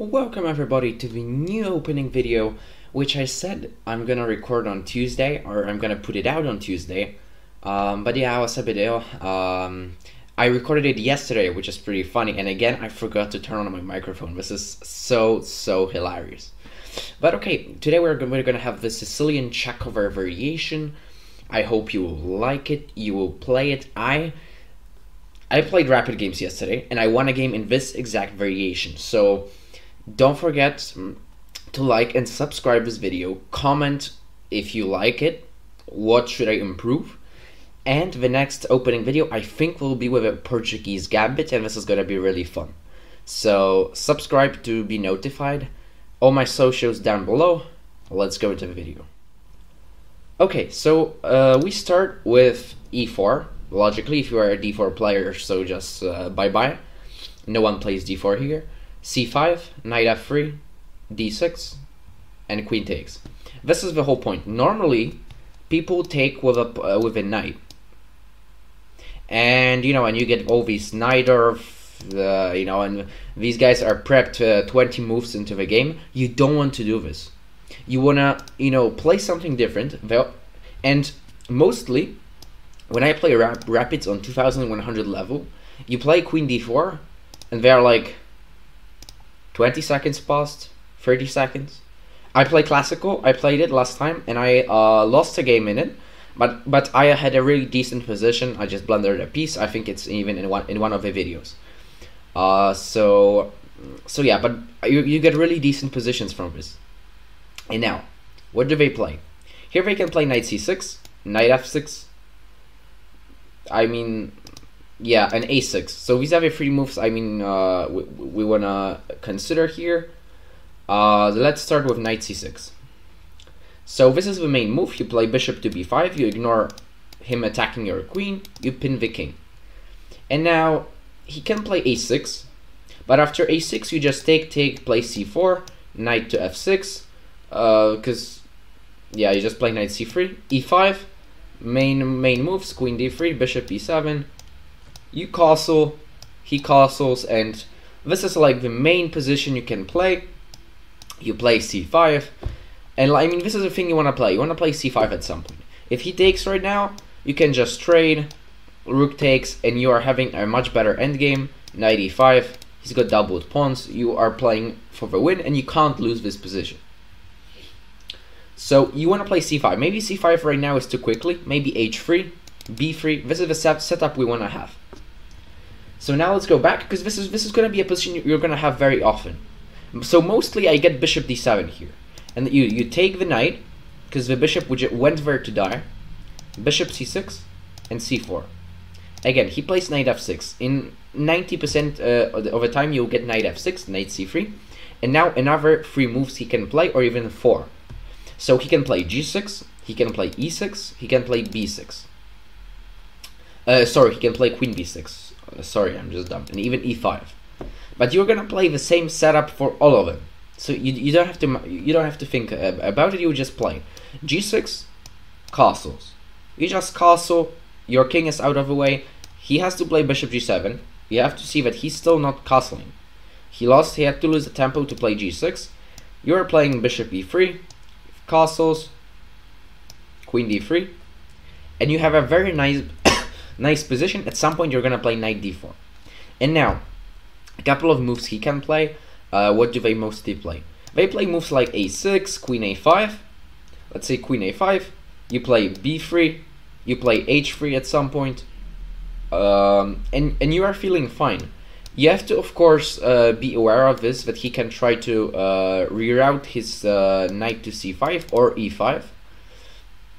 Welcome everybody to the new opening video, which I said I'm gonna record on Tuesday, or I'm gonna put it out on Tuesday. But yeah, I was a bit ill. I recorded it yesterday, which is pretty funny, and again I forgot to turn on my microphone. This is so hilarious. But okay, today we're gonna have the Sicilian Chekhover variation. I hope you will like it, you will play it. I played rapid games yesterday, and I won a game in this exact variation, so don't forget to like and subscribe this video, comment if you like it, what should I improve, and the next opening video I think will be with a Portuguese gambit, and this is gonna be really fun. So subscribe to be notified, all my socials down below, let's go into the video. Okay, so we start with e4. Logically, if you are a d4 player, so just bye-bye. No one plays d4 here. c5, knight f3, d6, and queen takes. This is the whole point. Normally, people take with a knight. And, you know, and you get all these knight or, you know, and these guys are prepped 20 moves into the game. You don't want to do this. You want to, you know, play something different. And mostly, when I play rapids on 2100 level, you play queen d4, and they're like 20 seconds past, 30 seconds. I play classical, I played it last time, and I lost a game in it, but I had a really decent position. I just blundered a piece. I think it's even in one of the videos. So yeah, but you get really decent positions from this. And now, what do they play? Here they can play knight c6, knight f6, I mean, yeah, and a6. So these are the three moves, I mean, we want to consider here. Let's start with knight c6. So this is the main move. You play bishop to b5, you ignore him attacking your queen, you pin the king. And now, he can play a6, but after a6, you just play c4, knight to f6, because, yeah, you just play knight c3, e5, main moves, queen d3, bishop e7, you castle, he castles, and this is like the main position you can play. You play c5, and I mean, this is the thing you want to play. You want to play c5 at some point. If he takes right now, you can just trade, rook takes, and you are having a much better endgame. Knight e5, he's got doubled pawns, you are playing for the win, and you can't lose this position. So you want to play c5. Maybe c5 right now is too quickly. Maybe h3, b3. This is the setup we want to have. So now let's go back, because this is going to be a position you're going to have very often. So mostly I get bishop d7 here. And you take the knight, because the bishop went there to die. Bishop c6 and c4. Again, he plays knight f6. In 90% of the time you'll get knight f6, knight c3. And now another three moves he can play, or even four. So he can play g6, he can play e6, he can play b6. Sorry, he can play queen b6. Sorry, I'm just dumb. And even e5. But you're gonna play the same setup for all of them. So you don't have to think about it. You just play g6, castles. You just castle. Your king is out of the way. He has to play bishop g7. You have to see that he's still not castling. He lost. He had to lose the tempo to play g6. You're playing bishop e3. Castles, queen d3, and you have a very nice position. At some point you're gonna play knight d4. And now, a couple of moves he can play. What do they mostly play? They play moves like a6, queen a5, let's say queen a5, you play b3, you play h3 at some point, and you are feeling fine. You have to, of course, be aware of this, that he can try to reroute his knight to c5 or e5.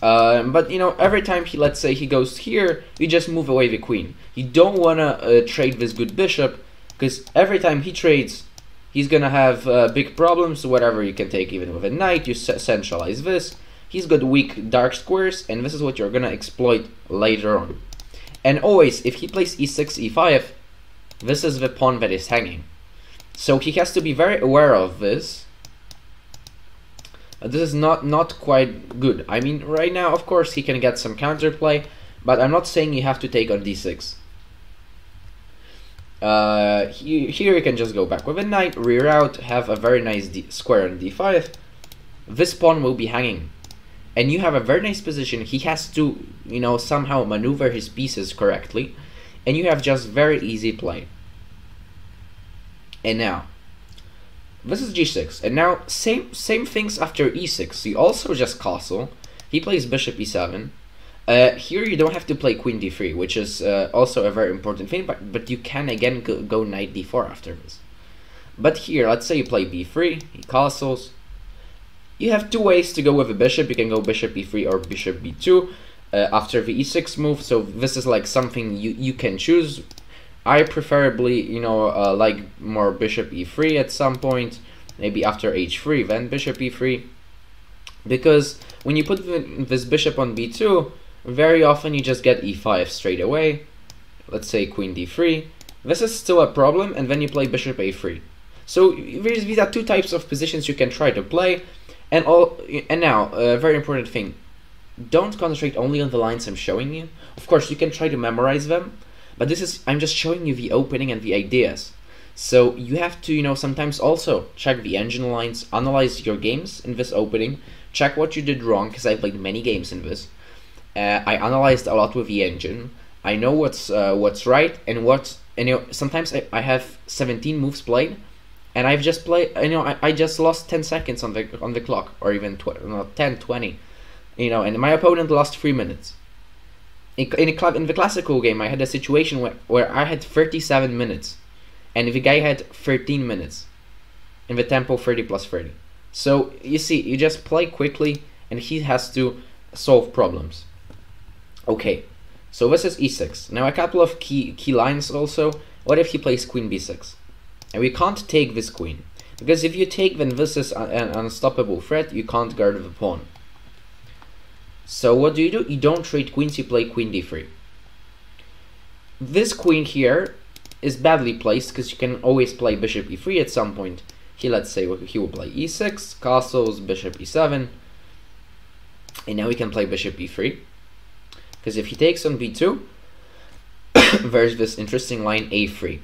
But, you know, every time he, let's say, he goes here, you just move away the queen. You don't want to trade this good bishop, because every time he trades, he's going to have big problems, whatever you can take, even with a knight, you centralize this. He's got weak dark squares, and this is what you're going to exploit later on. And always, if he plays e6, e5, this is the pawn that is hanging. So he has to be very aware of this. This is not quite good. I mean, right now, of course, he can get some counterplay, but I'm not saying you have to take on d6. Here you can just go back with a knight, reroute, have a very nice square on d5. This pawn will be hanging. And you have a very nice position. He has to, you know, somehow maneuver his pieces correctly. And you have just very easy play. And now, this is g6. And now, same things after e6. You also just castle. He plays bishop e7. Here you don't have to play queen d3, which is also a very important thing, but you can again go knight d4 after this. But here, let's say you play b3, he castles. You have two ways to go with a bishop. You can go bishop e3 or bishop b2 after the e6 move, so this is like something you can choose. I preferably, you know, like more bishop e3 at some point, maybe after h3, then bishop e3, because when you put this bishop on b2, very often you just get e5 straight away. Let's say queen d3. This is still a problem, and then you play bishop a3. So these are two types of positions you can try to play. And now, a very important thing. Don't concentrate only on the lines I'm showing you. Of course, you can try to memorize them, but this is, I'm just showing you the opening and the ideas. So you have to, you know, sometimes also check the engine lines, analyze your games in this opening, check what you did wrong, because I played many games in this. I analyzed a lot with the engine. I know what's right and what, and you know, sometimes I have 17 moves played, and I've just played, you know, I just lost 10 seconds on the clock, or even 10, 20, you know, and my opponent lost 3 minutes. In the classical game, I had a situation where I had 37 minutes, and the guy had 13 minutes, in the tempo 30 plus 30. So you see, you just play quickly, and he has to solve problems. Okay, so this is e6. Now a couple of key lines also. What if he plays queen b6? And we can't take this queen, because if you take, then this is an unstoppable threat. You can't guard the pawn. So what do? You don't trade queens. You play queen d3. This queen here is badly placed, because you can always play bishop e3 at some point. He, let's say, he will play e6, castles, bishop e7, and now we can play bishop e3, because if he takes on b2, there's this interesting line a3.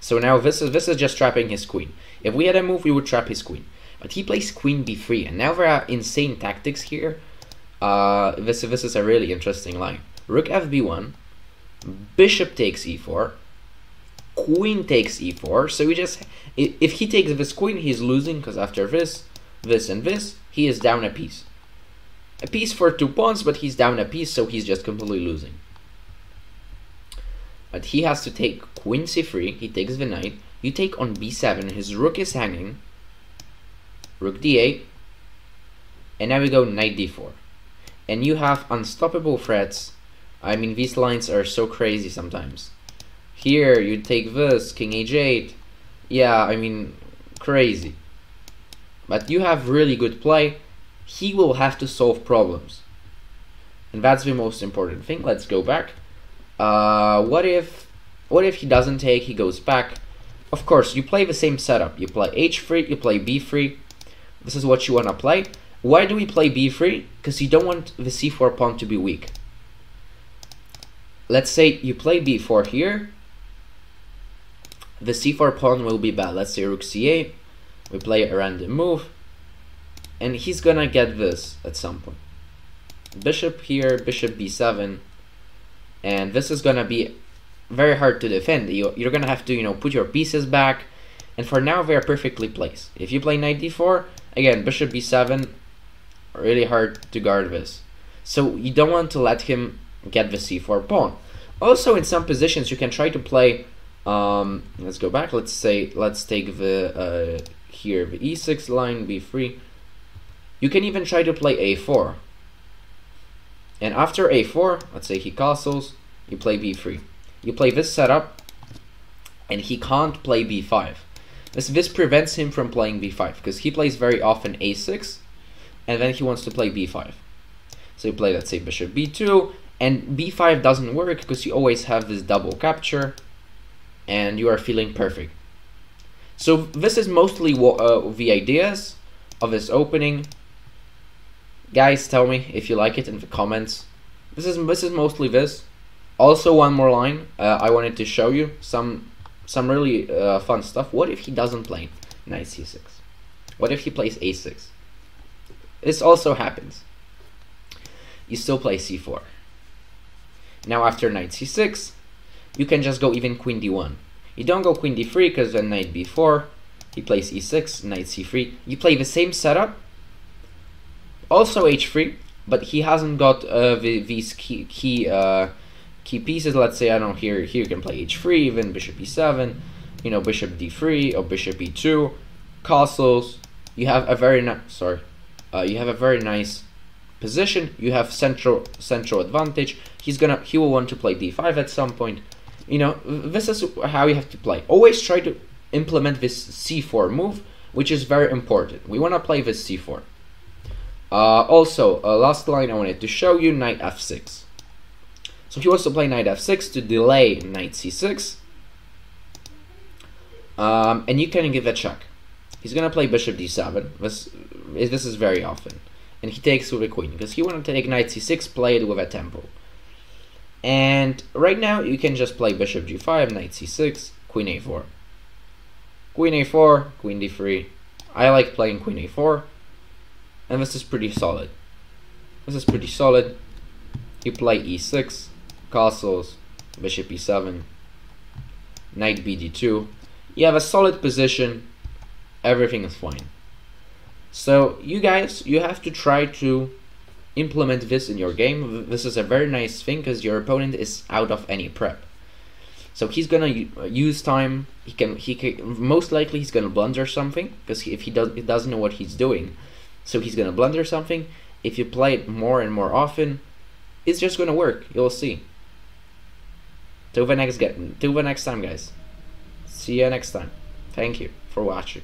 So now this is just trapping his queen. If we had a move, we would trap his queen, but he plays queen b3, and now there are insane tactics here. This is a really interesting line. Rook fb1, bishop takes e4, queen takes e4, so we just, if he takes this queen, he's losing, because after this, this and this, he is down a piece. A piece for two pawns, but he's down a piece, so he's just completely losing. But he has to take queen c3, he takes the knight, you take on b7, his rook is hanging, rook d8, and now we go knight d4. And you have unstoppable threats. I mean, these lines are so crazy sometimes. Here, you take this, king h8, yeah, I mean, crazy. But you have really good play. He will have to solve problems. And that's the most important thing. Let's go back. What if he doesn't take, he goes back? Of course, you play the same setup. You play h3, you play b3. This is what you want to play. Why do we play b3? Because you don't want the c4 pawn to be weak. Let's say you play b4 here. The c4 pawn will be bad. Let's say rook c8. We play a random move. And he's gonna get this at some point. Bishop here, bishop b7. And this is gonna be very hard to defend. You're gonna have to, you know, put your pieces back. And for now, they're perfectly placed. If you play knight d4, again, bishop b7, really hard to guard this. So you don't want to let him get the c4 pawn. Also, in some positions, you can try to play, let's go back, let's say, let's take the, here, the e6 line, b3. You can even try to play a4. And after a4, let's say he castles, you play b3. You play this setup, and he can't play b5. This prevents him from playing b5, because he plays very often a6, and then he wants to play b5. So you play, let's say, bishop b2, and b5 doesn't work, because you always have this double capture, and you are feeling perfect. So this is mostly the ideas of this opening. Guys, tell me if you like it in the comments. This is mostly this. Also, one more line I wanted to show you. Some some really fun stuff. What if he doesn't play knight c6? What if he plays a6? This also happens. You still play c4. Now after knight c6, you can just go even queen d1. You don't go queen d3 because then knight b4, he plays e6, knight c3. You play the same setup, also h3, but he hasn't got these key pieces. Let's say, I don't know, here you can play h3, even bishop e7, you know, bishop d3 or bishop e2, castles. You have a very nice, you have a very nice position. You have central advantage. He will want to play d5 at some point. You know, this is how you have to play. Always try to implement this c4 move, which is very important. We want to play this c4. Also, last line I wanted to show you, knight f6. So he wants to play knight f6 to delay knight c6. And you can give a check. He's going to play bishop d7. This is very often. And he takes with a queen, because he wanted to take knight c6, play it with a tempo. And right now, you can just play bishop g5, knight c6, queen a4. Queen a4, queen d3. I like playing queen a4. And this is pretty solid. You play e6, castles, bishop e7, knight bd2. You have a solid position. Everything is fine. So you guys, you have to try to implement this in your game. This is a very nice thing because your opponent is out of any prep. So he's gonna use time. He can most likely he's gonna blunder something, because if he doesn't know what he's doing, so he's gonna blunder something. If you play it more and more often, it's just gonna work. You'll see. Till the next time, guys. See you next time. Thank you for watching.